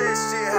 this shit.